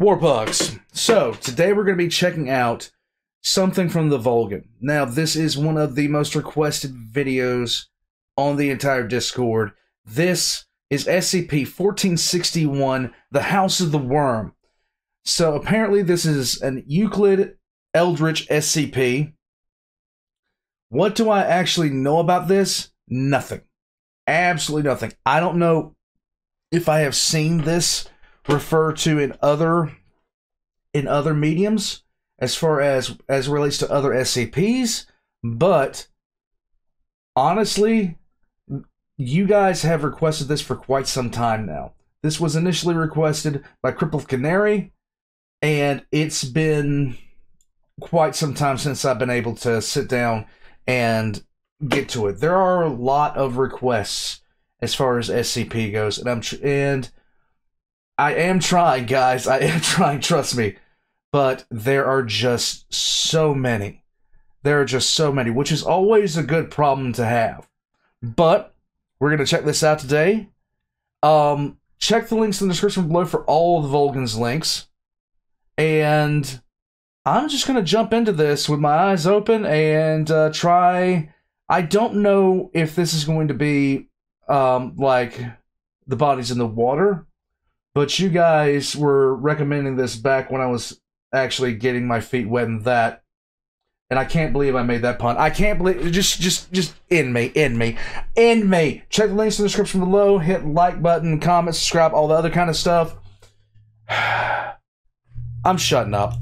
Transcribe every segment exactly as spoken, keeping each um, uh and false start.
Warpugs. So, today we're going to be checking out something from the Volgun. Now, this is one of the most requested videos on the entire Discord. This is S C P fourteen sixty-one, the House of the Worm. So, apparently this is an Euclid Eldritch S C P. What do I actually know about this? Nothing. Absolutely nothing. I don't know if I have seen this referred to in other in other mediums as far as as it relates to other S C Ps, but honestly, you guys have requested this for quite some time now. This was initially requested by Crippled Canary, and it's been quite some time since I've been able to sit down and get to it. There are a lot of requests as far as S C P goes, and I'm tr and I am trying, guys. I am trying, trust me. But there are just so many. There are just so many, which is always a good problem to have. But we're going to check this out today. Um, check the links in the description below for all the Volgun's links. And I'm just going to jump into this with my eyes open and uh, try... I don't know if this is going to be um, like the bodies in the water, but you guys were recommending this back when I was actually getting my feet wet in that. And I can't believe I made that pun. I can't believe, just, just, just in me, in me, in me. Check the links in the description below. Hit like button, comment, subscribe, all the other kind of stuff. I'm shutting up.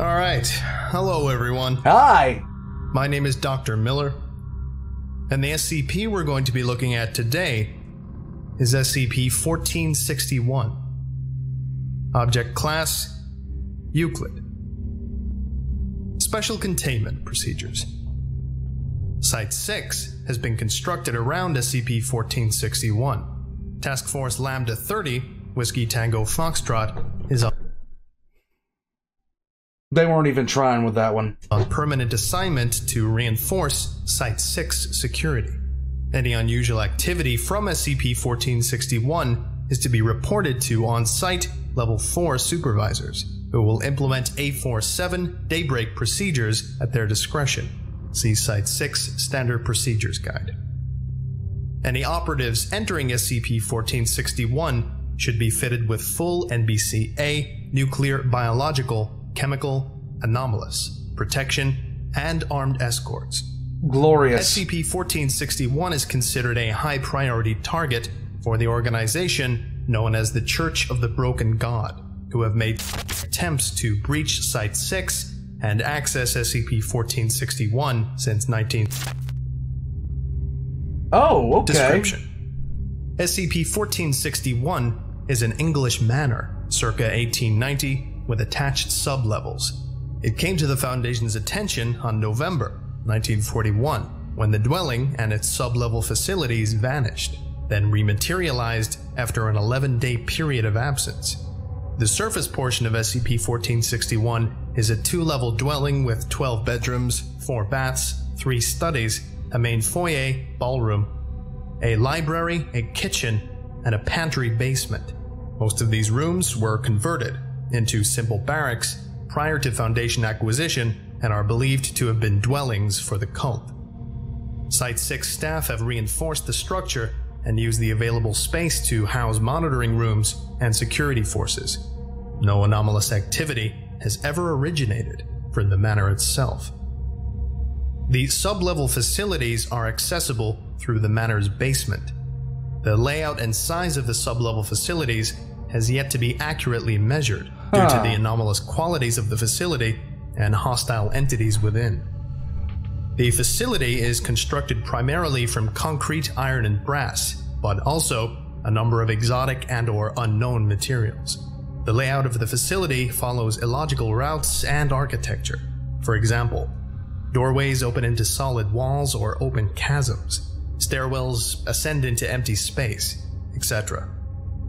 All right. Hello, everyone. Hi. My name is Doctor Miller, and the S C P we're going to be looking at today is S C P fourteen sixty-one. Object class, Euclid. Special containment procedures. Site six has been constructed around S C P fourteen sixty-one. Task Force Lambda thirty, Whiskey Tango Foxtrot, is up. They weren't even trying with that one. On permanent assignment to reinforce Site six security. Any unusual activity from S C P fourteen sixty-one is to be reported to on-site Level four supervisors, who will implement A forty-seven Daybreak procedures at their discretion. See Site six Standard Procedures Guide. Any operatives entering S C P fourteen sixty-one should be fitted with full N B C A, nuclear, biological, chemical, anomalous protection, and armed escorts. Glorious. S C P fourteen sixty-one is considered a high-priority target for the organization known as the Church of the Broken God, who have made attempts to breach Site six and access S C P fourteen sixty-one since nineteen... Oh, okay. Description. S C P fourteen sixty-one is an English manor, circa eighteen ninety, with attached sublevels. It came to the Foundation's attention on November nineteen forty-one, when the dwelling and its sublevel facilities vanished, then rematerialized after an eleven-day period of absence. The surface portion of S C P fourteen sixty-one is a two-level dwelling with twelve bedrooms, four baths, three studies, a main foyer, ballroom, a library, a kitchen, and a pantry basement. Most of these rooms were converted into simple barracks prior to Foundation acquisition and are believed to have been dwellings for the cult. Site six staff have reinforced the structure and used the available space to house monitoring rooms and security forces. No anomalous activity has ever originated from the manor itself. The sublevel facilities are accessible through the manor's basement. The layout and size of the sublevel facilities has yet to be accurately measured due huh. to the anomalous qualities of the facility and hostile entities within. The facility is constructed primarily from concrete, iron, and brass, but also a number of exotic and/or unknown materials. The layout of the facility follows illogical routes and architecture. For example, doorways open into solid walls or open chasms, stairwells ascend into empty space, et cetera.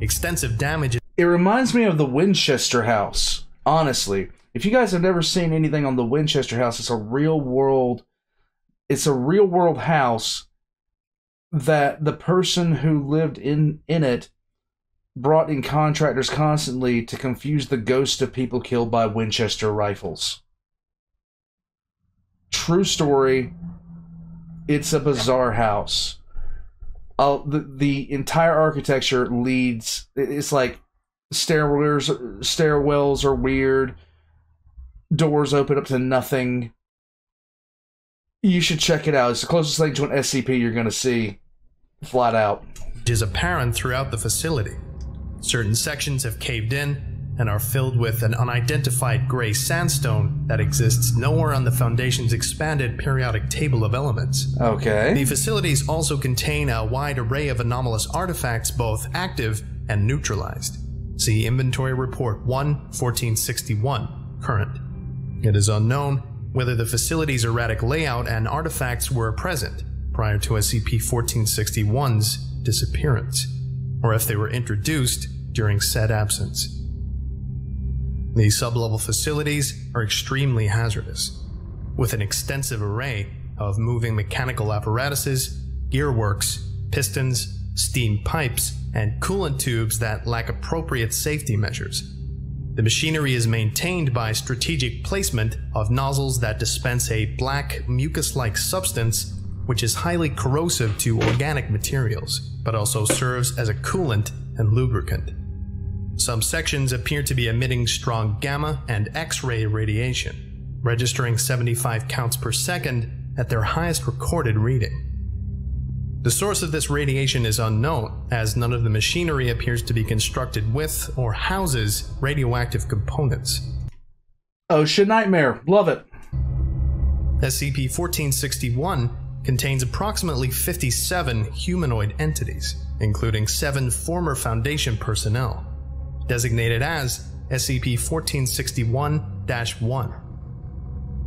Extensive damage. It reminds me of the Winchester House, honestly. If you guys have never seen anything on the Winchester House, it's a real world, it's a real world house that the person who lived in in it brought in contractors constantly to confuse the ghosts of people killed by Winchester rifles. True story. It's a bizarre house. Uh, the, the entire architecture leads... It's like stairwells, stairwells are weird. Doors open up to nothing. You should check it out. It's the closest thing to an S C P you're going to see, flat out. It is apparent throughout the facility. Certain sections have caved in and are filled with an unidentified gray sandstone that exists nowhere on the Foundation's expanded periodic table of elements. Okay. The facilities also contain a wide array of anomalous artifacts, both active and neutralized. See Inventory Report one fourteen sixty-one, current. It is unknown whether the facility's erratic layout and artifacts were present prior to S C P fourteen sixty-one's disappearance, or if they were introduced during said absence. The sublevel facilities are extremely hazardous, with an extensive array of moving mechanical apparatuses, gearworks, pistons, steam pipes, and coolant tubes that lack appropriate safety measures. The machinery is maintained by strategic placement of nozzles that dispense a black, mucus-like substance which is highly corrosive to organic materials, but also serves as a coolant and lubricant. Some sections appear to be emitting strong gamma and X-ray radiation, registering seventy-five counts per second at their highest recorded reading. The source of this radiation is unknown, as none of the machinery appears to be constructed with or houses radioactive components. Ocean Nightmare. Love it. S C P fourteen sixty-one contains approximately fifty-seven humanoid entities, including seven former Foundation personnel, designated as S C P fourteen sixty-one dash one.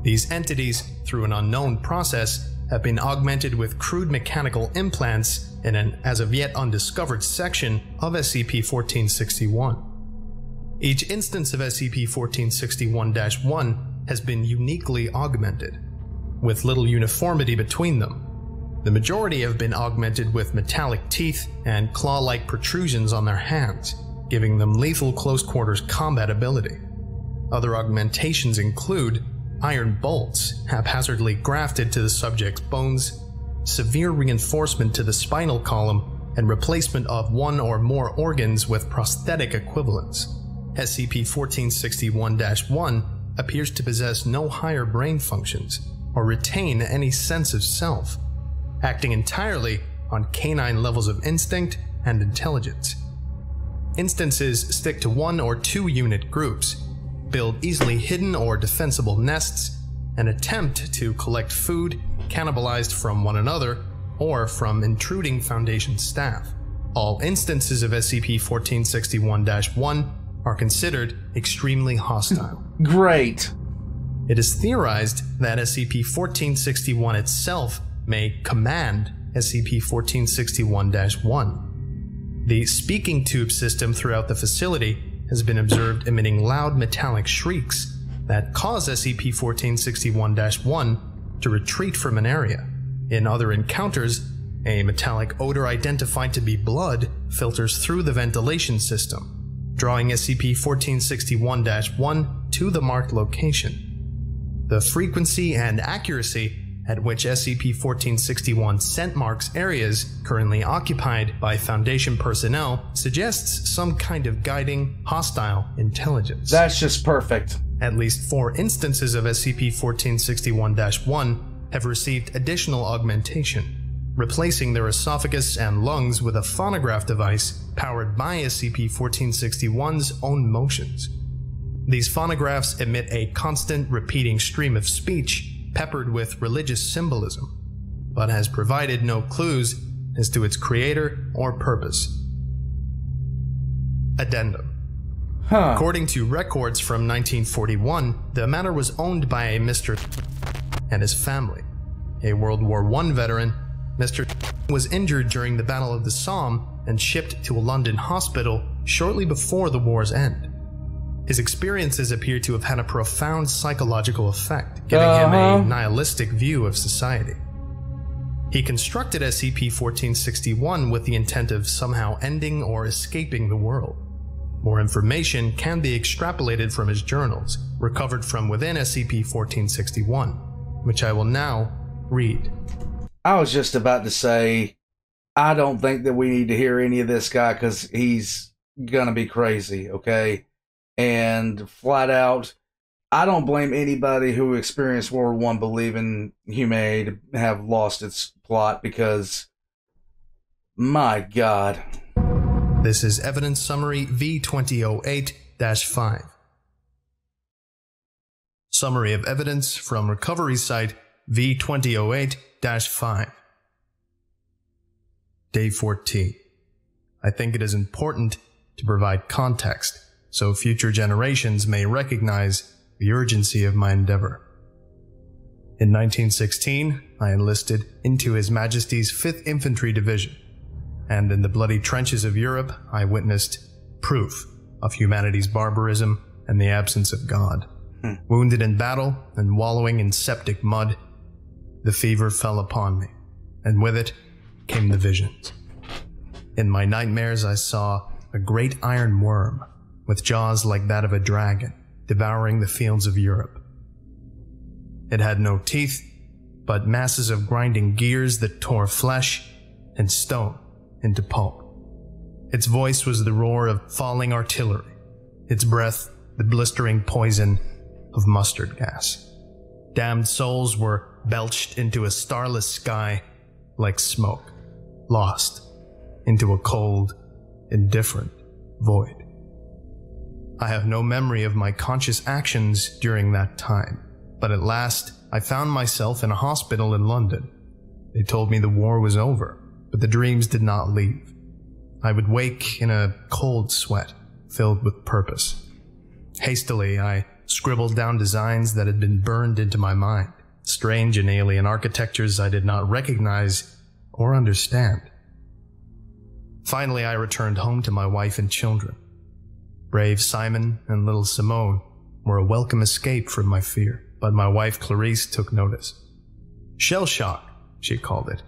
These entities, through an unknown process, have been augmented with crude mechanical implants in an as-of-yet undiscovered section of S C P fourteen sixty-one. Each instance of S C P fourteen sixty-one dash one has been uniquely augmented, with little uniformity between them. The majority have been augmented with metallic teeth and claw-like protrusions on their hands, giving them lethal close-quarters combat ability. Other augmentations include iron bolts haphazardly grafted to the subject's bones, severe reinforcement to the spinal column, and replacement of one or more organs with prosthetic equivalents. S C P fourteen sixty-one dash one appears to possess no higher brain functions, or retain any sense of self, acting entirely on canine levels of instinct and intelligence. Instances stick to one or two unit groups, build easily hidden or defensible nests, and attempt to collect food cannibalized from one another or from intruding Foundation staff. All instances of S C P fourteen sixty-one dash one are considered extremely hostile. Great. It is theorized that S C P fourteen sixty-one itself may command S C P fourteen sixty-one dash one. The speaking tube system throughout the facility has been observed emitting loud metallic shrieks that cause S C P fourteen sixty-one dash one to retreat from an area. In other encounters, a metallic odor identified to be blood filters through the ventilation system, drawing S C P fourteen sixty-one dash one to the marked location. The frequency and accuracy at which S C P fourteen sixty-one scent marks areas currently occupied by Foundation personnel suggests some kind of guiding, hostile intelligence. That's just perfect. At least four instances of S C P fourteen sixty-one dash one have received additional augmentation, replacing their esophagus and lungs with a phonograph device powered by S C P fourteen sixty-one's own motions. These phonographs emit a constant repeating stream of speech peppered with religious symbolism, but has provided no clues as to its creator or purpose. Addendum. Huh. According to records from nineteen forty-one, the manor was owned by a Mister and his family. A World War One veteran, Mister was injured during the Battle of the Somme and shipped to a London hospital shortly before the war's end. His experiences appear to have had a profound psychological effect, giving uh-huh. him a nihilistic view of society. He constructed S C P fourteen sixty-one with the intent of somehow ending or escaping the world. More information can be extrapolated from his journals, recovered from within S C P fourteen sixty-one, which I will now read. I was just about to say, I don't think that we need to hear any of this guy because he's gonna be crazy, okay? And flat out, I don't blame anybody who experienced World War One believing Humanity to have lost its plot because, my God. This is Evidence Summary V twenty oh eight dash five. Summary of Evidence from Recovery Site V twenty oh eight dash five. Day fourteen. I think it is important to provide context so future generations may recognize the urgency of my endeavor. In nineteen sixteen, I enlisted into His Majesty's fifth Infantry Division, and in the bloody trenches of Europe, I witnessed proof of humanity's barbarism and the absence of God. Hmm. Wounded in battle and wallowing in septic mud, the fever fell upon me, and with it came the visions. In my nightmares, I saw a great iron worm with jaws like that of a dragon devouring the fields of Europe. It had no teeth, but masses of grinding gears that tore flesh and stone into pulp. Its voice was the roar of falling artillery, its breath the blistering poison of mustard gas. Damned souls were belched into a starless sky like smoke, lost into a cold, indifferent void. I have no memory of my conscious actions during that time, but at last I found myself in a hospital in London. They told me the war was over, but the dreams did not leave. I would wake in a cold sweat, filled with purpose. Hastily, I scribbled down designs that had been burned into my mind, strange and alien architectures I did not recognize or understand. Finally, I returned home to my wife and children. Brave Simon and little Simone were a welcome escape from my fear, but my wife Clarice took notice. Shell shock, she called it,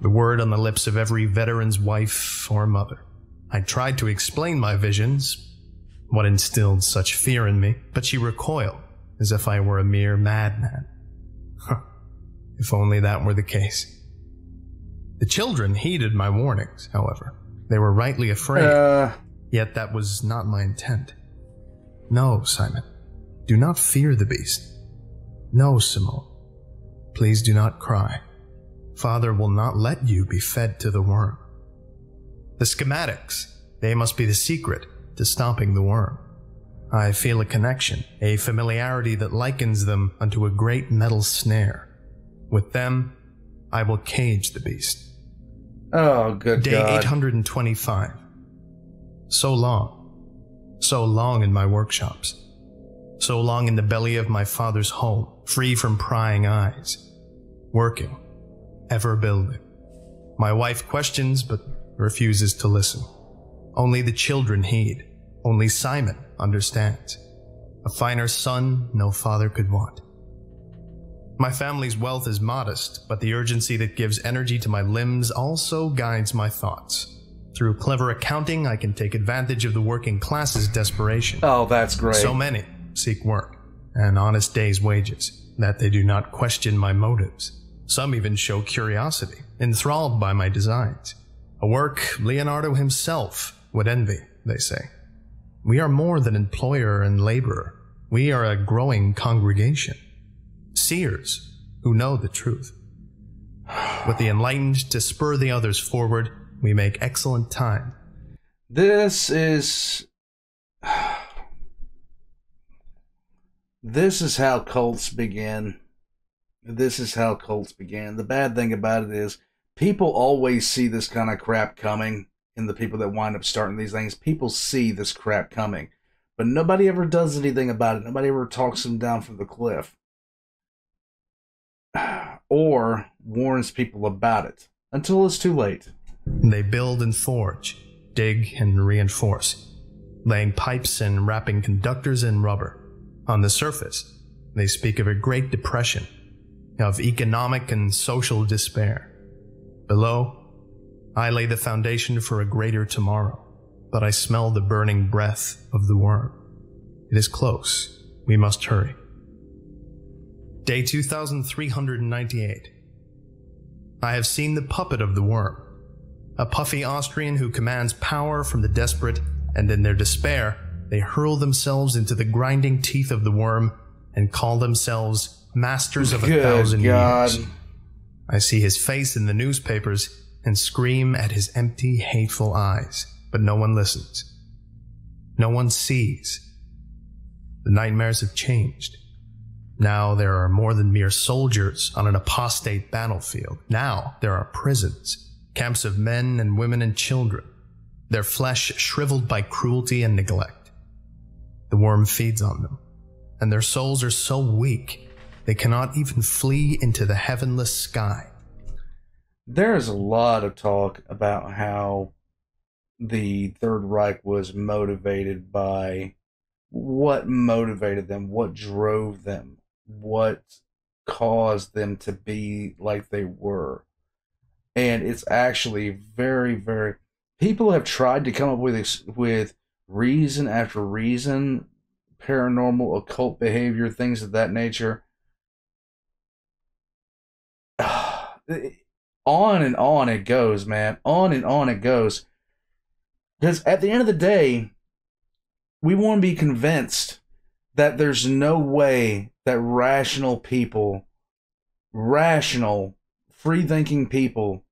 the word on the lips of every veteran's wife or mother. I tried to explain my visions, what instilled such fear in me, but she recoiled as if I were a mere madman. Huh. If only that were the case. The children heeded my warnings, however. They were rightly afraid. Uh... Yet that was not my intent. No, Simon, do not fear the beast. No, Simone, please do not cry. Father will not let you be fed to the worm. The schematics, they must be the secret to stopping the worm. I feel a connection, a familiarity that likens them unto a great metal snare. With them, I will cage the beast. Oh, good God. Day eight hundred twenty-five. So long, so long in my workshops, so long in the belly of my father's home, free from prying eyes, working, ever building. My wife questions but refuses to listen. Only the children heed, only Simon understands. A finer son no father could want. My family's wealth is modest, but the urgency that gives energy to my limbs also guides my thoughts. Through clever accounting, I can take advantage of the working class's desperation. Oh, that's great. So many seek work and honest day's wages that they do not question my motives. Some even show curiosity, enthralled by my designs. A work Leonardo himself would envy, they say. We are more than employer and laborer. We are a growing congregation. Seers who know the truth. With the enlightened to spur the others forward, we make excellent time. This is... This is how cults begin. This is how cults begin. The bad thing about it is people always see this kind of crap coming, and the people that wind up starting these things, people see this crap coming. But nobody ever does anything about it. Nobody ever talks them down from the cliff. Or warns people about it. Until it's too late. They build and forge, dig and reinforce, laying pipes and wrapping conductors in rubber. On the surface, they speak of a great depression, of economic and social despair. Below, I lay the foundation for a greater tomorrow, but I smell the burning breath of the worm. It is close. We must hurry. Day two thousand three hundred ninety-eight. I have seen the puppet of the worm, a puffy Austrian who commands power from the desperate, and in their despair, they hurl themselves into the grinding teeth of the worm and call themselves masters of a Good thousand God. years. I see his face in the newspapers and scream at his empty, hateful eyes, but no one listens. No one sees. The nightmares have changed. Now there are more than mere soldiers on an apostate battlefield. Now there are prisons, camps of men and women and children, their flesh shriveled by cruelty and neglect. The worm feeds on them, and their souls are so weak they cannot even flee into the heavenless sky. There's a lot of talk about how the Third Reich was motivated by what motivated them, what drove them, what caused them to be like they were. And it's actually very, very... People have tried to come up with, with reason after reason, paranormal, occult behavior, things of that nature. On and on it goes, man. On and on it goes. Because at the end of the day, we want to be convinced that there's no way that rational people, rational, free-thinking people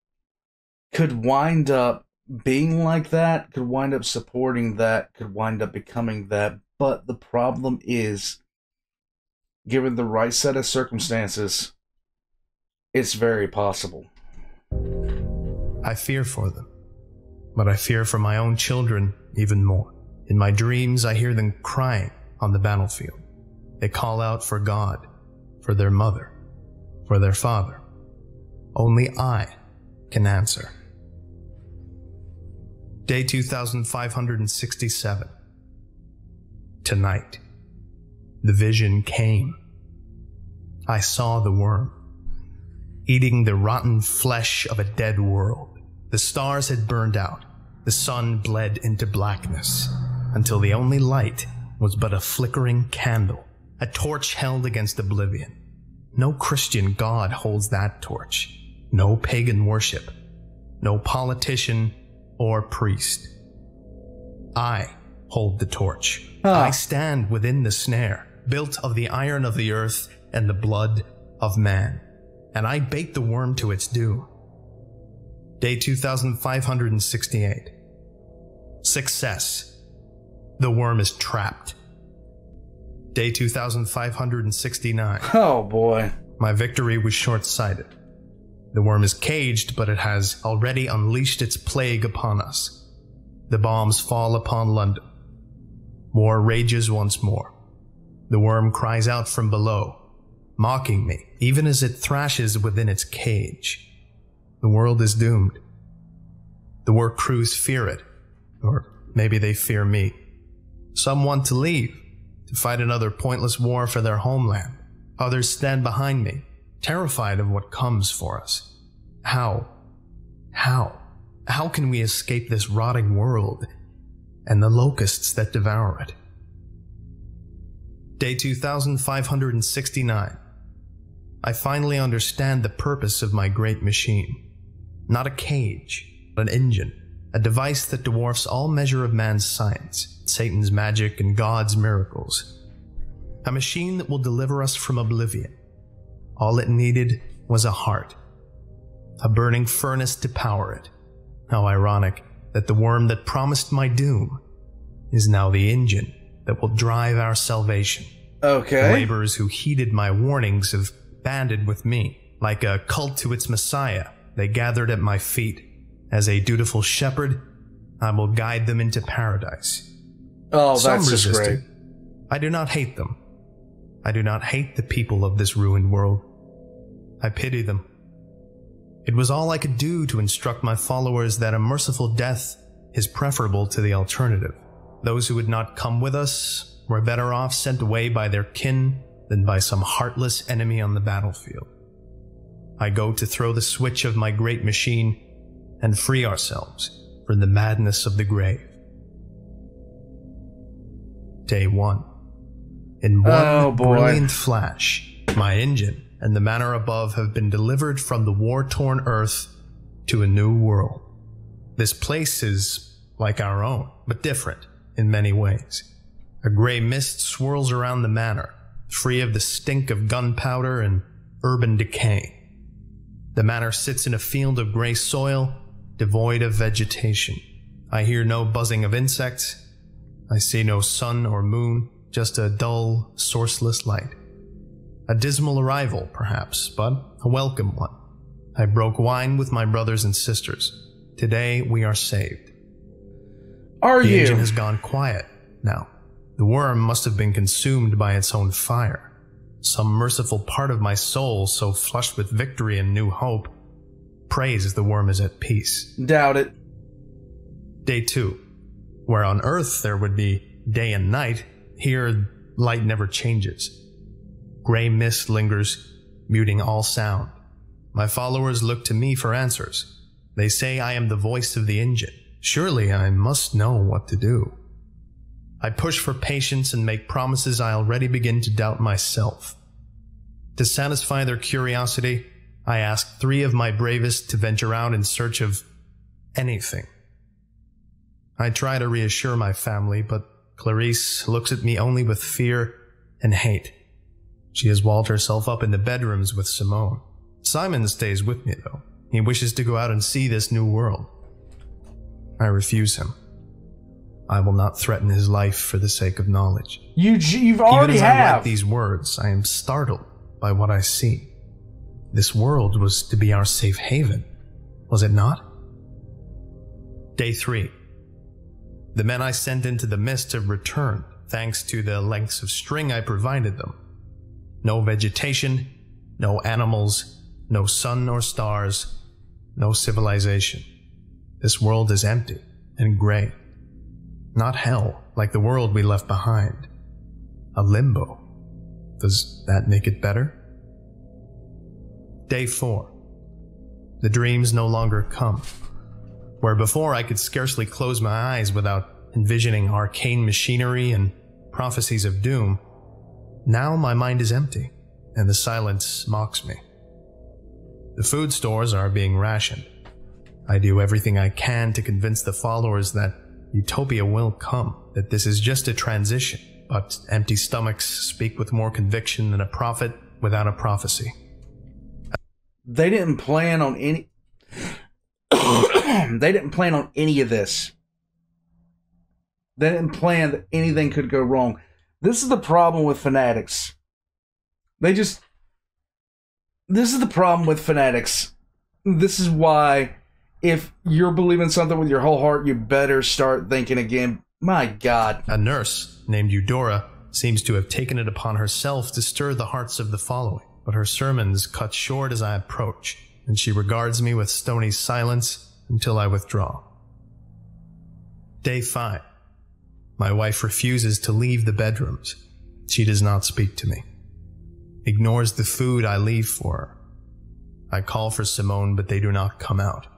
could wind up being like that, could wind up supporting that, could wind up becoming that. But the problem is, given the right set of circumstances, it's very possible. I fear for them, but I fear for my own children even more. In my dreams, I hear them crying on the battlefield. They call out for God, for their mother, for their father. Only I can answer. Day two thousand five hundred sixty-seven. Tonight, the vision came. I saw the worm, eating the rotten flesh of a dead world. The stars had burned out. The sun bled into blackness, until the only light was but a flickering candle, a torch held against oblivion. No Christian God holds that torch, no pagan worship, no politician or priest. I hold the torch. Oh. I stand within the snare, built of the iron of the earth and the blood of man, and I bait the worm to its doom. Day two thousand five hundred sixty-eight. Success. The worm is trapped. Day two thousand five hundred sixty-nine. Oh boy. My victory was short-sighted. The worm is caged, but it has already unleashed its plague upon us. The bombs fall upon London. War rages once more. The worm cries out from below, mocking me, even as it thrashes within its cage. The world is doomed. The work crews fear it, or maybe they fear me. Some want to leave, to fight another pointless war for their homeland. Others stand behind me, terrified of what comes for us. How? How? How can we escape this rotting world and the locusts that devour it? Day two thousand five hundred sixty-nine. I finally understand the purpose of my great machine. Not a cage, but an engine, a device that dwarfs all measure of man's science, Satan's magic, and God's miracles. A machine that will deliver us from oblivion. All it needed was a heart, a burning furnace to power it. How ironic that the worm that promised my doom is now the engine that will drive our salvation. Okay. The laborers who heeded my warnings have banded with me. Like a cult to its Messiah, they gathered at my feet. As a dutiful shepherd, I will guide them into paradise. Oh, that's just great. I do not hate them. I do not hate the people of this ruined world. I pity them. It was all I could do to instruct my followers that a merciful death is preferable to the alternative. Those who would not come with us were better off sent away by their kin than by some heartless enemy on the battlefield. I go to throw the switch of my great machine and free ourselves from the madness of the grave. Day one. In one oh, brilliant flash, my engine and the manor above have been delivered from the war-torn earth to a new world. This place is like our own, but different in many ways. A gray mist swirls around the manor, free of the stink of gunpowder and urban decay. The manor sits in a field of gray soil, devoid of vegetation. I hear no buzzing of insects. I see no sun or moon, just a dull, sourceless light. A dismal arrival, perhaps, but a welcome one. I broke wine with my brothers and sisters. Today we are saved. Are you? The engine has gone quiet now. The worm must have been consumed by its own fire. Some merciful part of my soul, so flushed with victory and new hope, prays the worm is at peace. Doubt it. Day two. Where on earth there would be day and night, here light never changes. Gray mist lingers, muting all sound. My followers look to me for answers. They say I am the voice of the engine. Surely I must know what to do. I push for patience and make promises I already begin to doubt myself. To satisfy their curiosity, I ask three of my bravest to venture out in search of anything. I try to reassure my family, but Clarice looks at me only with fear and hate. She has walled herself up in the bedrooms with Simone. Simon stays with me, though. He wishes to go out and see this new world. I refuse him. I will not threaten his life for the sake of knowledge. You, you've already Even as have. I write these words, I am startled by what I see. This world was to be our safe haven, was it not? Day three. The men I sent into the mist have returned, thanks to the lengths of string I provided them. No vegetation, no animals, no sun or stars, no civilization. This world is empty and gray. Not hell, like the world we left behind. A limbo. Does that make it better? Day four. The dreams no longer come. Where before I could scarcely close my eyes without envisioning arcane machinery and prophecies of doom, now my mind is empty, and the silence mocks me. The food stores are being rationed. I do everything I can to convince the followers that utopia will come, that this is just a transition, but empty stomachs speak with more conviction than a prophet without a prophecy. They didn't plan on any... they didn't plan on any of this. They didn't plan that anything could go wrong. This is the problem with fanatics. They just... This is the problem with fanatics. This is why... If you're believing something with your whole heart, you better start thinking again. My God. A nurse named Eudora seems to have taken it upon herself to stir the hearts of the following, but her sermons cut short as I approach, and she regards me with stony silence until I withdraw. Day five. My wife refuses to leave the bedrooms. She does not speak to me. Ignores the food I leave for her. I call for Simone, but they do not come out.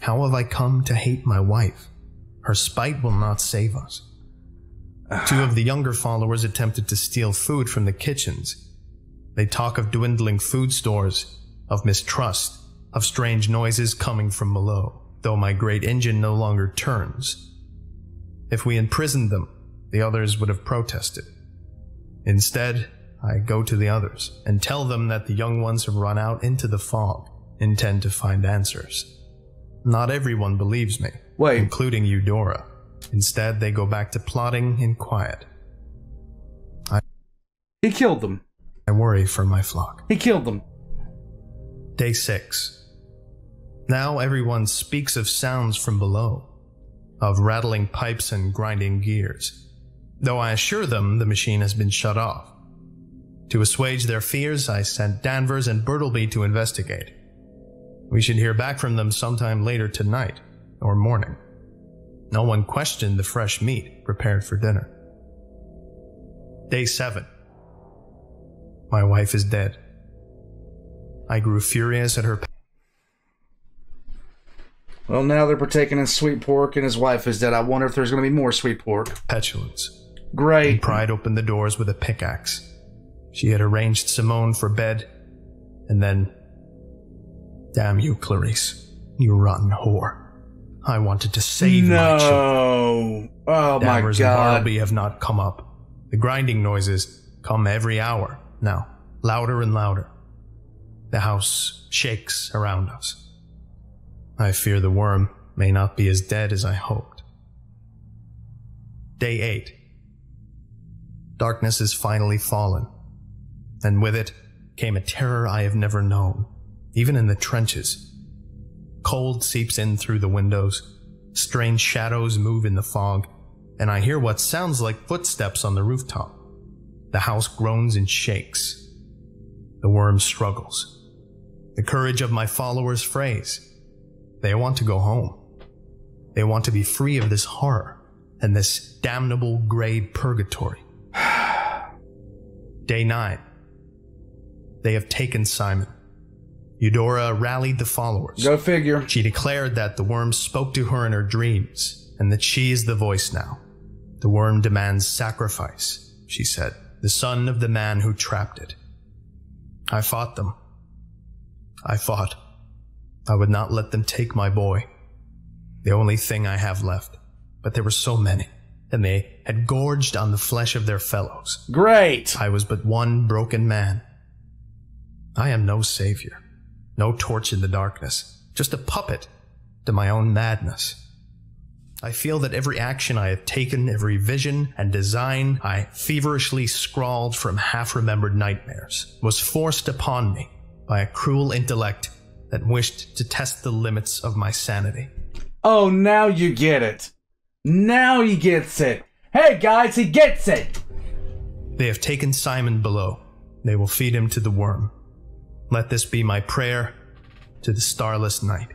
How have I come to hate my wife? Her spite will not save us. Two of the younger followers attempted to steal food from the kitchens. They talk of dwindling food stores, of mistrust, of strange noises coming from below, though my great engine no longer turns. If we imprisoned them, the others would have protested. Instead, I go to the others and tell them that the young ones have run out into the fog, intend to find answers. Not everyone believes me, Wait. including Eudora. Instead, they go back to plotting in quiet. I he killed them. I worry for my flock. He killed them. Day six. Now everyone speaks of sounds from below, of rattling pipes and grinding gears, though I assure them the machine has been shut off. To assuage their fears, I sent Danvers and Bertleby to investigate. We should hear back from them sometime later tonight or morning. No one questioned the fresh meat prepared for dinner. Day seven. My wife is dead. I grew furious at her. Well, now they're partaking in sweet pork and his wife is dead. I wonder if there's going to be more sweet pork. Petulance. Great. And Pride opened the doors with a pickaxe. She had arranged Simone for bed, and then... Damn you, Clarice. You rotten whore. I wanted to save no. my children. Oh, my Danvers God. And Bartleby have not come up. The grinding noises come every hour now, louder and louder. The house shakes around us. I fear the worm may not be as dead as I hoped. Day eight. Darkness has finally fallen, and with it came a terror I have never known, even in the trenches. Cold seeps in through the windows, strange shadows move in the fog, and I hear what sounds like footsteps on the rooftop. The house groans and shakes. The worm struggles. The courage of my followers frays. They want to go home. They want to be free of this horror and this damnable gray purgatory. Day nine. They have taken Simon. Eudora rallied the followers. Go figure. She declared that the worm spoke to her in her dreams, and that she is the voice now. The worm demands sacrifice, she said, the son of the man who trapped it. I fought them. I fought. I would not let them take my boy, the only thing I have left. But there were so many, and they had gorged on the flesh of their fellows. Great! I was but one broken man. I am no savior. No torch in the darkness, just a puppet to my own madness. I feel that every action I have taken, every vision and design I feverishly scrawled from half-remembered nightmares, was forced upon me by a cruel intellect that wished to test the limits of my sanity. Oh, now you get it. Now he gets it. Hey, guys, he gets it! They have taken Simon below. They will feed him to the worm. Let this be my prayer to the starless night,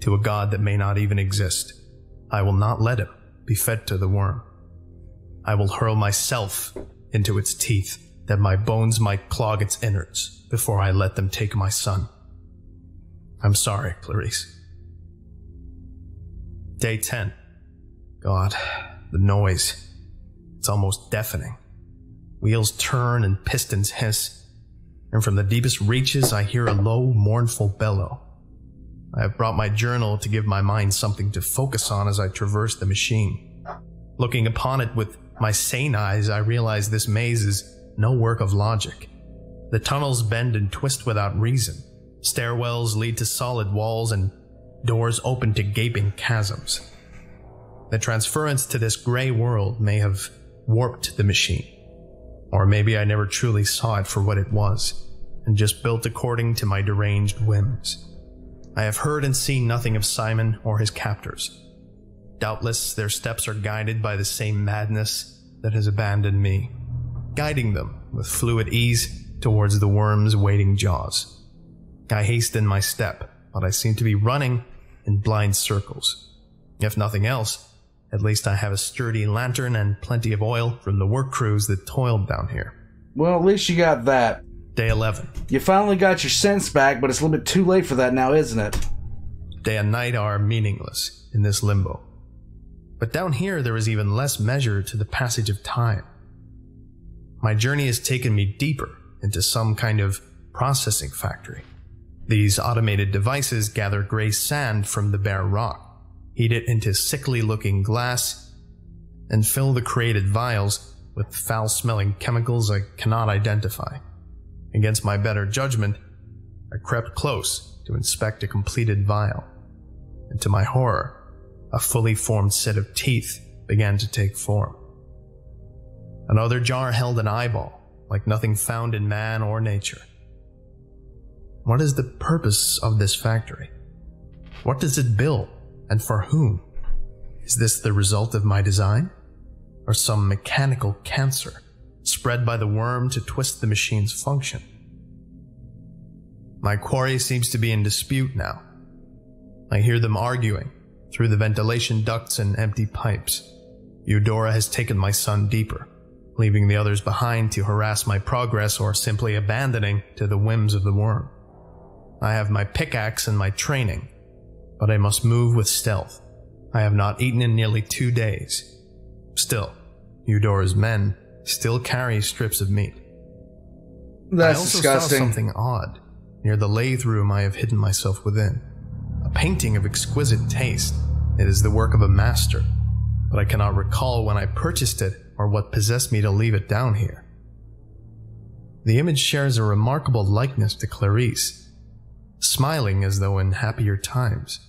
to a god that may not even exist. I will not let him be fed to the worm. I will hurl myself into its teeth, that my bones might clog its innards before I let them take my son. I'm sorry, Clarice. Day ten. God, the noise. It's almost deafening. Wheels turn and pistons hiss. And from the deepest reaches I hear a low, mournful bellow. I have brought my journal to give my mind something to focus on as I traverse the machine. Looking upon it with my sane eyes, I realize this maze is no work of logic. The tunnels bend and twist without reason. Stairwells lead to solid walls and doors open to gaping chasms. The transference to this gray world may have warped the machine. Or maybe I never truly saw it for what it was, and just built according to my deranged whims. I have heard and seen nothing of Simon or his captors. Doubtless their steps are guided by the same madness that has abandoned me, guiding them with fluid ease towards the worm's waiting jaws. I hasten my step, but I seem to be running in blind circles. If nothing else, at least I have a sturdy lantern and plenty of oil from the work crews that toiled down here. Well, at least you got that. Day eleven. You finally got your sense back, but it's a little bit too late for that now, isn't it? Day and night are meaningless in this limbo. But down here there is even less measure to the passage of time. My journey has taken me deeper into some kind of processing factory. These automated devices gather gray sand from the bare rock, heat it into sickly-looking glass, and fill the created vials with foul-smelling chemicals I cannot identify. Against my better judgment, I crept close to inspect a completed vial, and to my horror, a fully formed set of teeth began to take form. Another jar held an eyeball, like nothing found in man or nature. What is the purpose of this factory? What does it build? And for whom? Is this the result of my design? Or some mechanical cancer spread by the worm to twist the machine's function? My quarry seems to be in dispute now. I hear them arguing through the ventilation ducts and empty pipes. Eudora has taken my son deeper, leaving the others behind to harass my progress or simply abandoning to the whims of the worm. I have my pickaxe and my training, but I must move with stealth. I have not eaten in nearly two days. Still, Eudora's men still carry strips of meat. That's disgusting. I also saw something odd near the lathe room I have hidden myself within. A painting of exquisite taste. It is the work of a master, but I cannot recall when I purchased it or what possessed me to leave it down here. The image shares a remarkable likeness to Clarice, smiling as though in happier times.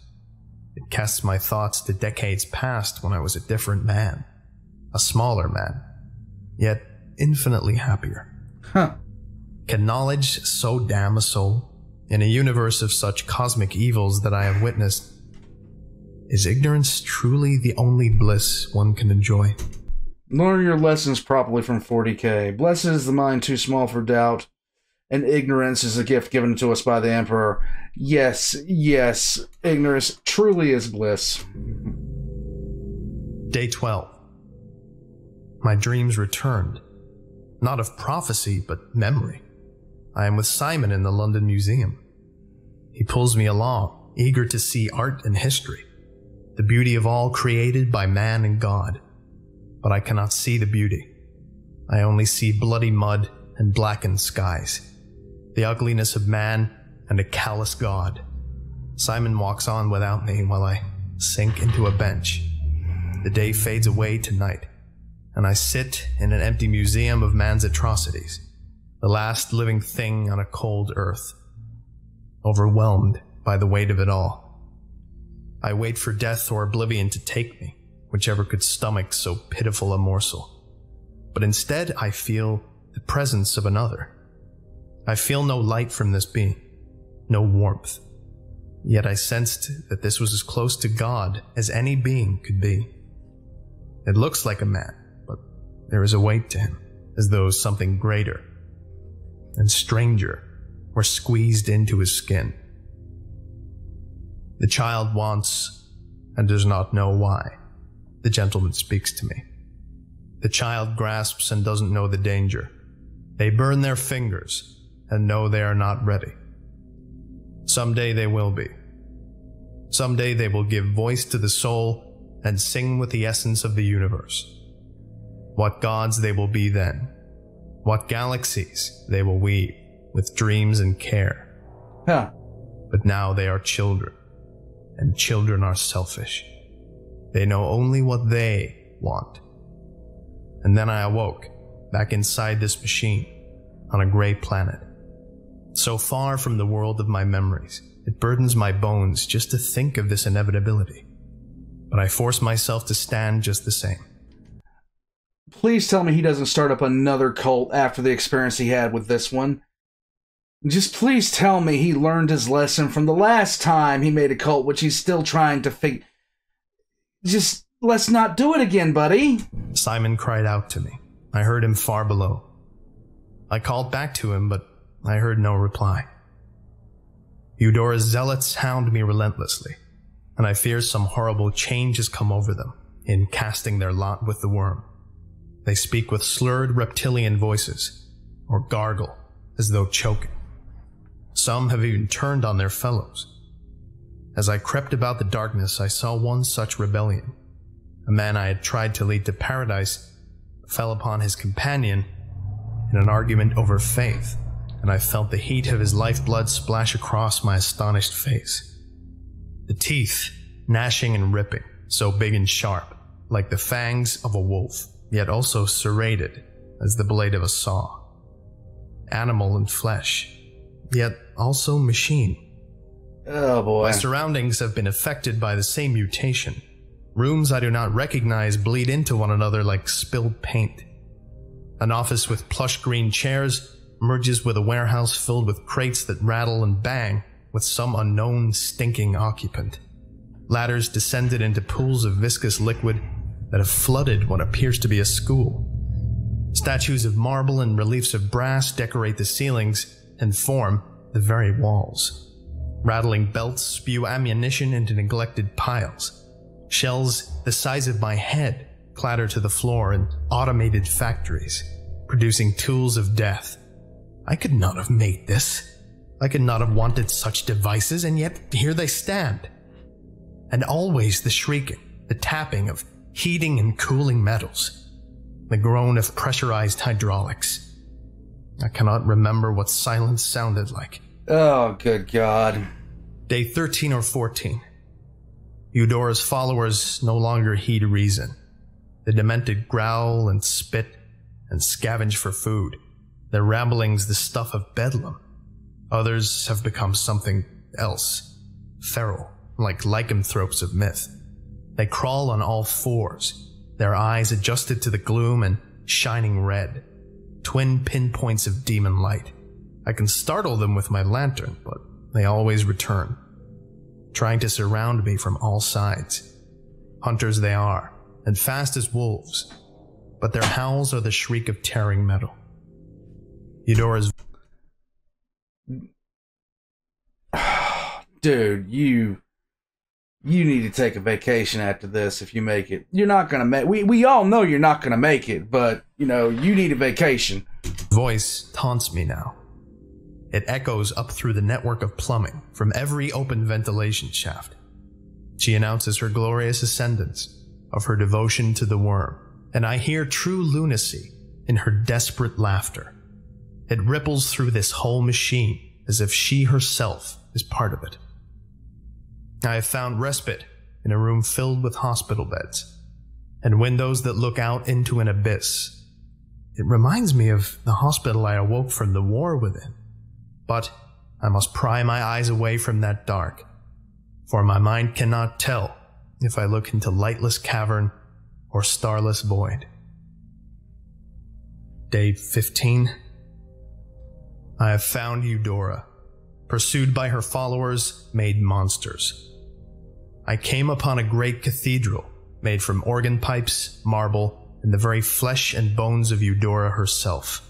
It casts my thoughts to decades past when I was a different man, a smaller man, yet infinitely happier. Huh. Can knowledge so damn a soul? In a universe of such cosmic evils that I have witnessed, is ignorance truly the only bliss one can enjoy? Learn your lessons properly from forty K. Blessed is the mind too small for doubt, and ignorance is a gift given to us by the Emperor. Yes, yes, ignorance truly is bliss. Day twelve. My dreams returned, not of prophecy, but memory. I am with Simon in the London Museum. He pulls me along, eager to see art and history, the beauty of all created by man and God. But I cannot see the beauty. I only see bloody mud and blackened skies, the ugliness of man and a callous God. Simon walks on without me while I sink into a bench. The day fades away to night, and I sit in an empty museum of man's atrocities, the last living thing on a cold earth, overwhelmed by the weight of it all. I wait for death or oblivion to take me, whichever could stomach so pitiful a morsel. But instead I feel the presence of another. I feel no light from this being, no warmth. Yet I sensed that this was as close to God as any being could be. It looks like a man, but there is a weight to him, as though something greater and stranger were squeezed into his skin. The child wants and does not know why. The gentleman speaks to me. The child grasps and doesn't know the danger. They burn their fingers and know they are not ready. Someday they will be. Someday they will give voice to the soul and sing with the essence of the universe. What gods they will be then. What galaxies they will weave with dreams and care. Huh. But now they are children, and children are selfish. They know only what they want. And then I awoke, back inside this machine, on a gray planet. So far from the world of my memories, it burdens my bones just to think of this inevitability. But I force myself to stand just the same. Please tell me he doesn't start up another cult after the experience he had with this one. Just please tell me he learned his lesson from the last time he made a cult, which he's still trying to figure. Just, let's not do it again, buddy. Simon cried out to me. I heard him far below. I called back to him, but I heard no reply. Eudora's zealots hound me relentlessly, and I fear some horrible change has come over them in casting their lot with the worm. They speak with slurred reptilian voices, or gargle, as though choking. Some have even turned on their fellows. As I crept about the darkness, I saw one such rebellion. A man I had tried to lead to paradise fell upon his companion in an argument over faith, and I felt the heat of his lifeblood splash across my astonished face. The teeth, gnashing and ripping, so big and sharp, like the fangs of a wolf, yet also serrated as the blade of a saw. Animal and flesh, yet also machine. Oh boy. My surroundings have been affected by the same mutation. Rooms I do not recognize bleed into one another like spilled paint. An office with plush green chairs merges with a warehouse filled with crates that rattle and bang with some unknown stinking occupant. Ladders descended into pools of viscous liquid that have flooded what appears to be a school. Statues of marble and reliefs of brass decorate the ceilings and form the very walls. Rattling belts spew ammunition into neglected piles. Shells the size of my head clatter to the floor in automated factories, producing tools of death. I could not have made this. I could not have wanted such devices, and yet here they stand. And always the shrieking, the tapping of heating and cooling metals, the groan of pressurized hydraulics. I cannot remember what silence sounded like. Oh, good God. Day thirteen or fourteen. Eudora's followers no longer heed reason. The demented growl and spit and scavenge for food. Their ramblings the stuff of bedlam. Others have become something else, feral, like lycanthropes of myth. They crawl on all fours, their eyes adjusted to the gloom and shining red, twin pinpoints of demon light. I can startle them with my lantern, but they always return, trying to surround me from all sides. Hunters they are, and fast as wolves, but their howls are the shriek of tearing metal. Eudora's... Dude, you... You need to take a vacation after this if you make it. You're not gonna make... We, we all know you're not gonna make it, but, you know, you need a vacation. Voice taunts me now. It echoes up through the network of plumbing from every open ventilation shaft. She announces her glorious ascendance, of her devotion to the worm, and I hear true lunacy in her desperate laughter. It ripples through this whole machine as if she herself is part of it. I have found respite in a room filled with hospital beds and windows that look out into an abyss. It reminds me of the hospital I awoke from the war within, but I must pry my eyes away from that dark, for my mind cannot tell if I look into lightless cavern or starless void. Day fifteen. I have found Eudora, pursued by her followers, made monsters. I came upon a great cathedral made from organ pipes, marble, and the very flesh and bones of Eudora herself.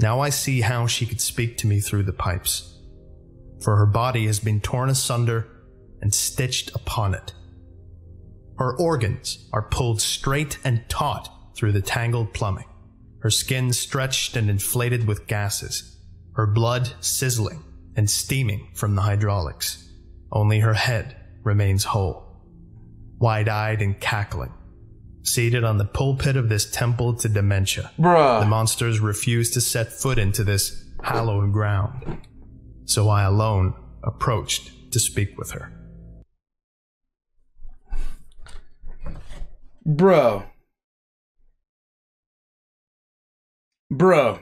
Now I see how she could speak to me through the pipes, for her body has been torn asunder and stitched upon it. Her organs are pulled straight and taut through the tangled plumbing, her skin stretched and inflated with gases, her blood sizzling and steaming from the hydraulics. Only her head remains whole, wide-eyed and cackling. Seated on the pulpit of this temple to dementia, Bruh. The monsters refuse to set foot into this hallowed ground. So I alone approached to speak with her. Bro. Bro.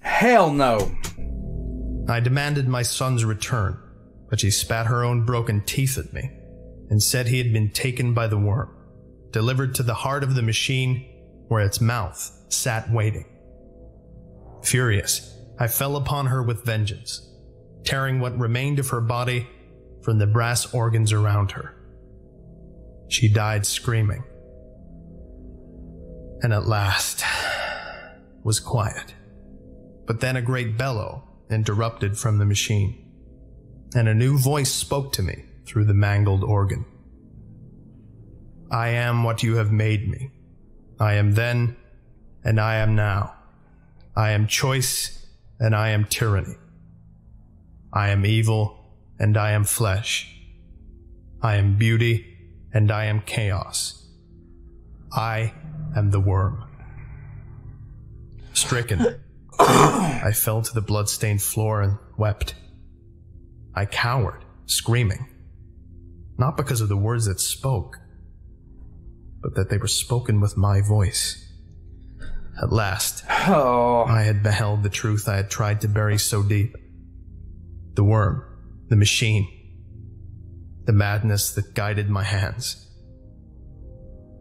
Hell no. I demanded my son's return, but she spat her own broken teeth at me and said he had been taken by the worm, delivered to the heart of the machine where its mouth sat waiting. Furious, I fell upon her with vengeance, tearing what remained of her body from the brass organs around her. She died screaming, and at last was quiet. But then a great bellow interrupted from the machine, and a new voice spoke to me through the mangled organ. I am what you have made me. I am then, and I am now. I am choice, and I am tyranny. I am evil, and I am flesh. I am beauty, and I am chaos. I am the worm. Stricken, I fell to the bloodstained floor and wept. I cowered, screaming. Not because of the words that spoke, but that they were spoken with my voice. At last, oh. I had beheld the truth I had tried to bury so deep. The worm, the machine, the madness that guided my hands.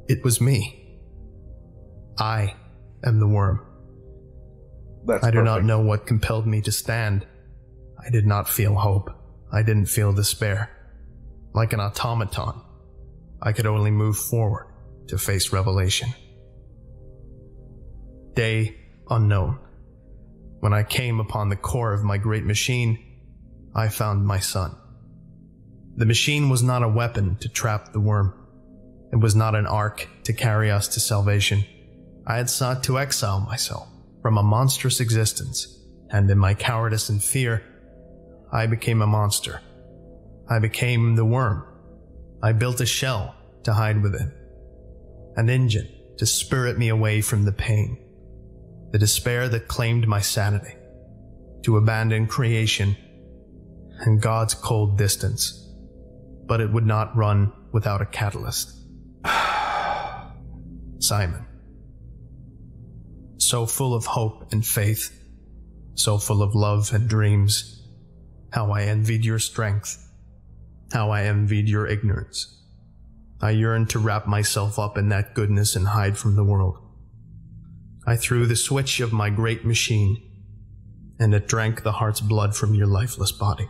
It was me. I am the worm. That's I do perfect. Not know what compelled me to stand. I did not feel hope. I didn't feel despair. Like an automaton, I could only move forward to face revelation. Day unknown. When I came upon the core of my great machine, I found my son. The machine was not a weapon to trap the worm. It was not an ark to carry us to salvation. I had sought to exile myself from a monstrous existence, and in my cowardice and fear, I became a monster. I became the worm. I built a shell to hide within, an engine to spirit me away from the pain, the despair that claimed my sanity, to abandon creation and God's cold distance. But it would not run without a catalyst. Simon. So full of hope and faith, so full of love and dreams, how I envied your strength, how I envied your ignorance. I yearned to wrap myself up in that goodness and hide from the world. I threw the switch of my great machine, and it drank the heart's blood from your lifeless body,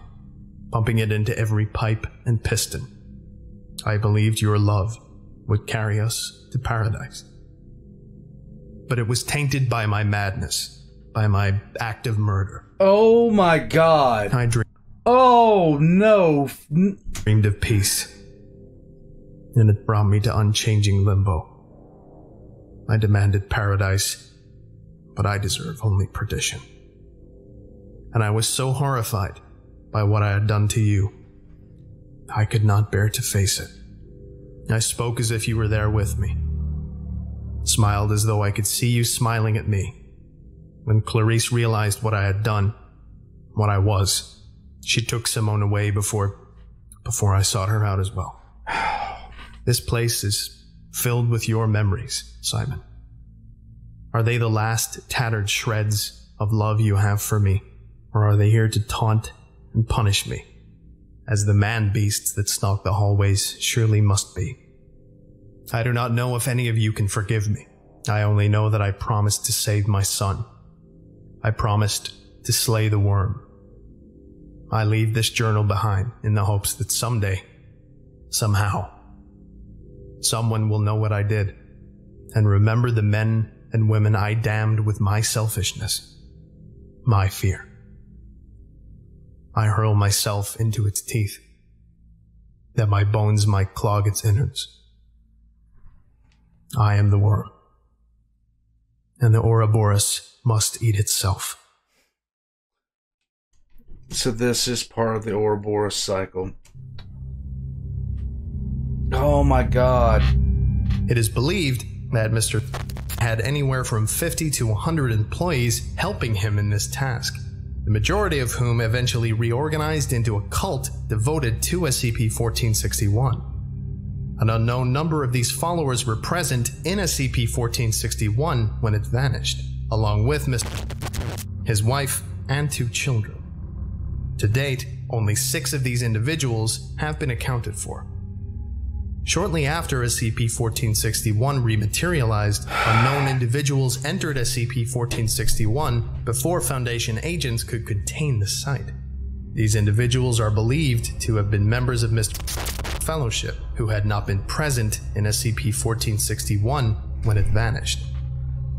pumping it into every pipe and piston. I believed your love would carry us to paradise. But it was tainted by my madness, by my act of murder. Oh my God. I dreamed. Oh no. Dreamed of peace. And it brought me to unchanging limbo. I demanded paradise, but I deserve only perdition. And I was so horrified by what I had done to you, I could not bear to face it. I spoke as if you were there with me, smiled as though I could see you smiling at me. When Clarice realized what I had done, what I was, she took Simone away before, before I sought her out as well. This place is filled with your memories, Simon. Are they the last tattered shreds of love you have for me, or are they here to taunt and punish me, as the man-beasts that stalk the hallways surely must be? I do not know if any of you can forgive me. I only know that I promised to save my son. I promised to slay the worm. I leave this journal behind in the hopes that someday, somehow, someone will know what I did and remember the men and women I damned with my selfishness, my fear. I hurl myself into its teeth, that my bones might clog its innards. I am the worm, and the Ouroboros must eat itself. So this is part of the Ouroboros cycle. Oh my God. It is believed that Mister had anywhere from fifty to one hundred employees helping him in this task, the majority of whom eventually reorganized into a cult devoted to S C P fourteen sixty-one. An unknown number of these followers were present in S C P fourteen sixty-one when it vanished, along with Mister, his wife, and two children. To date, only six of these individuals have been accounted for. Shortly after S C P fourteen sixty-one rematerialized, unknown individuals entered S C P fourteen sixty-one before Foundation agents could contain the site. These individuals are believed to have been members of Mister Fellowship who had not been present in S C P fourteen sixty-one when it vanished.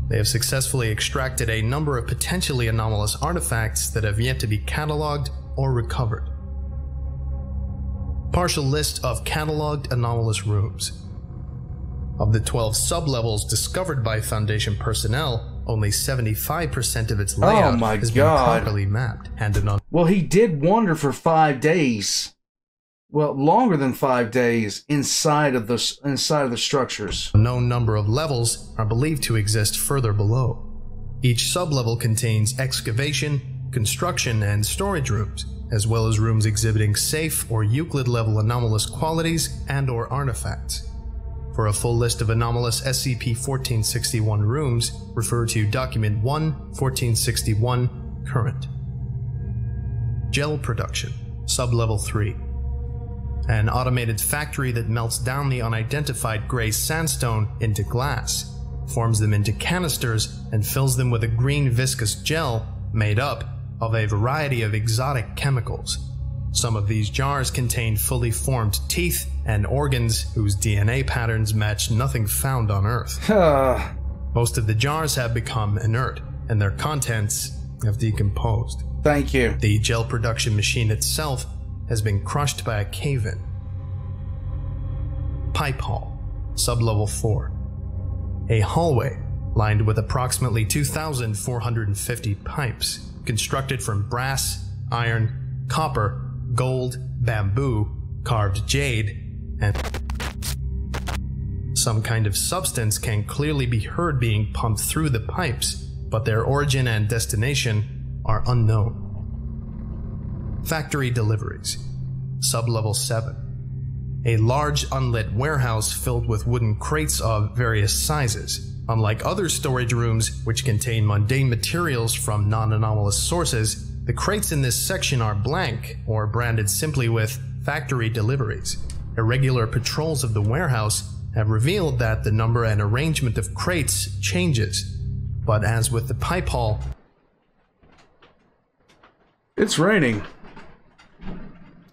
They have successfully extracted a number of potentially anomalous artifacts that have yet to be cataloged or recovered. Partial list of cataloged anomalous rooms. Of the twelve sublevels discovered by Foundation personnel, only seventy-five percent of its layout oh my has God. been properly mapped. And well, he did wander for five days. Well, longer than five days inside of the inside of the structures. A known number of levels are believed to exist further below. Each sublevel contains excavation, construction, and storage rooms, as well as rooms exhibiting safe or Euclid-level anomalous qualities and/or artifacts. For a full list of anomalous S C P fourteen sixty-one rooms, refer to Document one fourteen sixty-one Current. Gel production, Sublevel three. An automated factory that melts down the unidentified gray sandstone into glass, forms them into canisters, and fills them with a green viscous gel made up of a variety of exotic chemicals. Some of these jars contain fully formed teeth and organs whose D N A patterns match nothing found on Earth. Most of the jars have become inert, and their contents have decomposed. Thank you. The gel production machine itself has been crushed by a cave-in. Pipe Hall, Sublevel four. A hallway lined with approximately two thousand four hundred fifty pipes, constructed from brass, iron, copper, gold, bamboo, carved jade, and some kind of substance can clearly be heard being pumped through the pipes, but their origin and destination are unknown. Factory deliveries. Sublevel seven. A large unlit warehouse filled with wooden crates of various sizes. Unlike other storage rooms, which contain mundane materials from non-anomalous sources, the crates in this section are blank or branded simply with factory deliveries. Irregular patrols of the warehouse have revealed that the number and arrangement of crates changes, but as with the pipe haul... It's raining.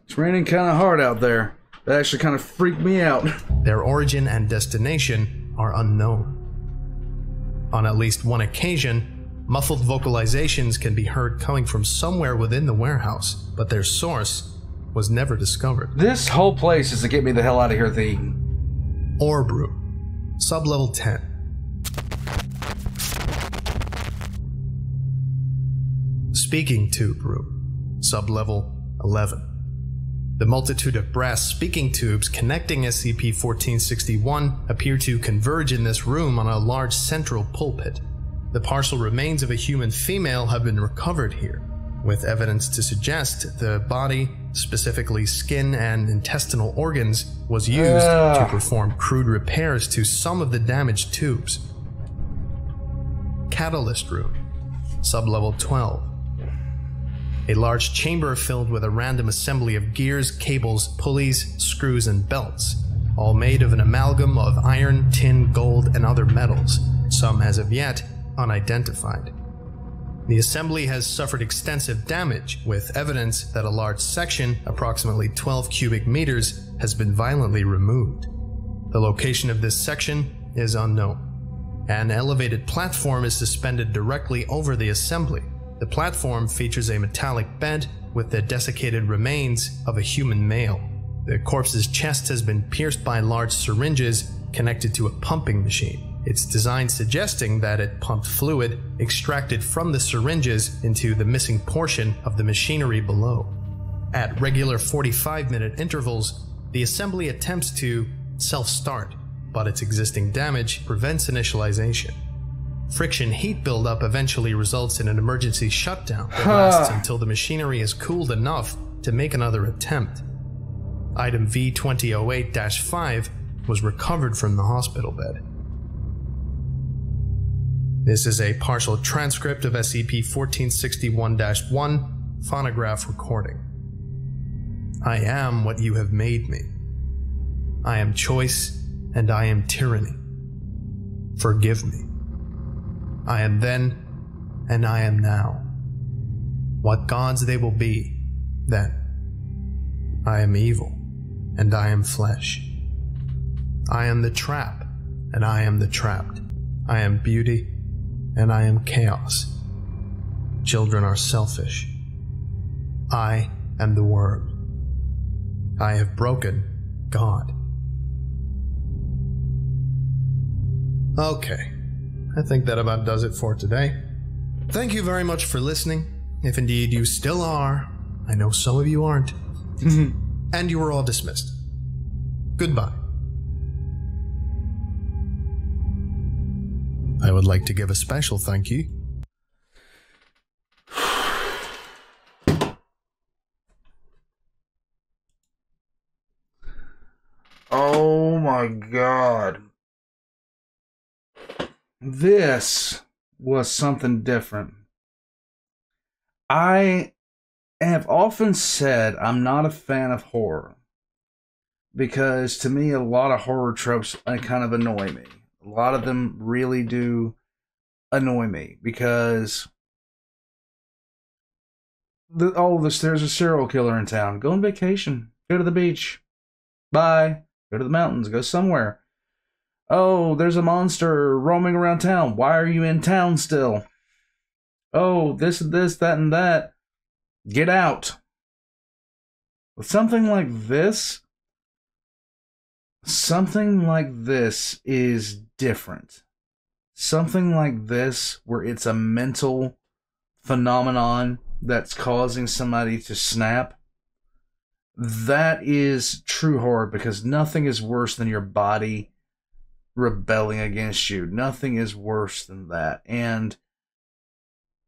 It's raining kind of hard out there. That actually kind of freaked me out. Their origin and destination are unknown. On at least one occasion, muffled vocalizations can be heard coming from somewhere within the warehouse, but their source was never discovered. This whole place is to get me the hell out of here thing. Orb Room. Sublevel ten. Speaking Tube Room. Sublevel eleven. The multitude of brass speaking tubes connecting S C P fourteen sixty-one appear to converge in this room on a large central pulpit. The partial remains of a human female have been recovered here, with evidence to suggest the body, specifically skin and intestinal organs, was used uh. to perform crude repairs to some of the damaged tubes. Catalyst Room. Sublevel twelve. A large chamber filled with a random assembly of gears, cables, pulleys, screws, and belts, all made of an amalgam of iron, tin, gold, and other metals, some as of yet unidentified. The assembly has suffered extensive damage, with evidence that a large section, approximately twelve cubic meters, has been violently removed. The location of this section is unknown. An elevated platform is suspended directly over the assembly. The platform features a metallic bed with the desiccated remains of a human male. The corpse's chest has been pierced by large syringes connected to a pumping machine, its design suggesting that it pumped fluid extracted from the syringes into the missing portion of the machinery below. At regular forty-five minute intervals, the assembly attempts to self-start, but its existing damage prevents initialization. Friction heat buildup eventually results in an emergency shutdown that lasts until the machinery is cooled enough to make another attempt. Item V twenty oh eight dash five was recovered from the hospital bed. This is a partial transcript of S C P fourteen sixty-one dash one phonograph recording. I am what you have made me. I am choice and I am tyranny. Forgive me. I am then, and I am now. What gods they will be, then. I am evil, and I am flesh. I am the trap, and I am the trapped. I am beauty, and I am chaos. Children are selfish. I am the worm. I have broken God. Okay. I think that about does it for today. Thank you very much for listening, if indeed you still are. I know some of you aren't. And you are all dismissed. Goodbye. I would like to give a special thank you. Oh my God. This was something different. I have often said I'm not a fan of horror because to me a lot of horror tropes kind of annoy me. A lot of them really do annoy me because the, oh, this, there's a serial killer in town. Go on vacation. Go to the beach. Bye. Go to the mountains. Go somewhere. Oh, there's a monster roaming around town. Why are you in town still? Oh, this, this, that, and that. Get out. With something like this, something like this is different. something like this where it's a mental phenomenon that's causing somebody to snap, that is true horror, because nothing is worse than your body rebelling against you. Nothing is worse than that. And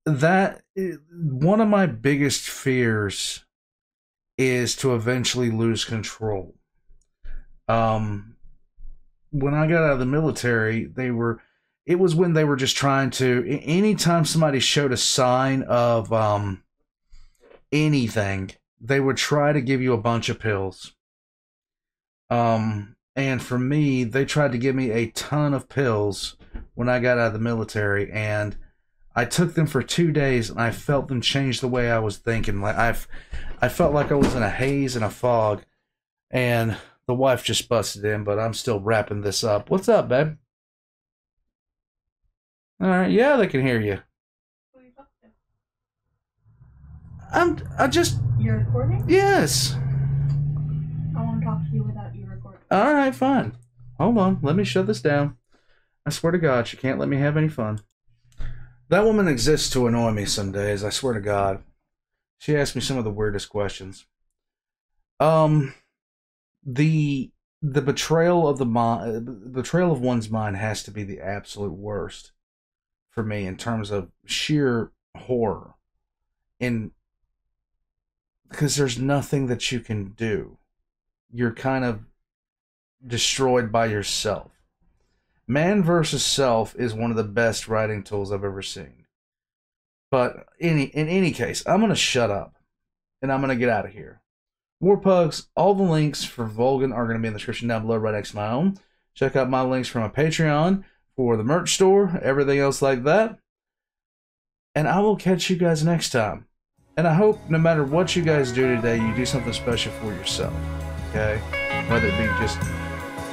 that, one of my biggest fears is to eventually lose control. Um, when I got out of the military, they were, it was when they were just trying to, anytime somebody showed a sign of um, anything, they would try to give you a bunch of pills. Um, and for me, they tried to give me a ton of pills when I got out of the military, and I took them for two days, and I felt them change the way I was thinking. Like I've, I felt like I was in a haze and a fog, and the wife just busted in, but I'm still wrapping this up. What's up, babe? All right, yeah, they can hear you. Who are you talking to? I'm. I just. You're recording? Yes. I want to talk to you without you recording. All right, fine. Hold on, let me shut this down. I swear to God, you can't let me have any fun. That woman exists to annoy me some days, I swear to God. She asked me some of the weirdest questions. Um, the the betrayal of the mind, betrayal of one's mind, has to be the absolute worst for me in terms of sheer horror, and because there's nothing that you can do, you're kind of destroyed by yourself. Man versus Self is one of the best writing tools I've ever seen. But any in any case, I'm going to shut up, and I'm going to get out of here. War Pugs, all the links for Volgun are going to be in the description down below right next to my own. Check out my links for my Patreon, for the merch store, everything else like that. And I will catch you guys next time. And I hope no matter what you guys do today, you do something special for yourself. Okay? Whether it be just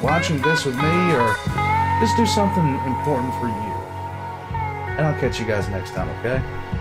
watching this with me, or just do something important for you. And I'll catch you guys next time, okay?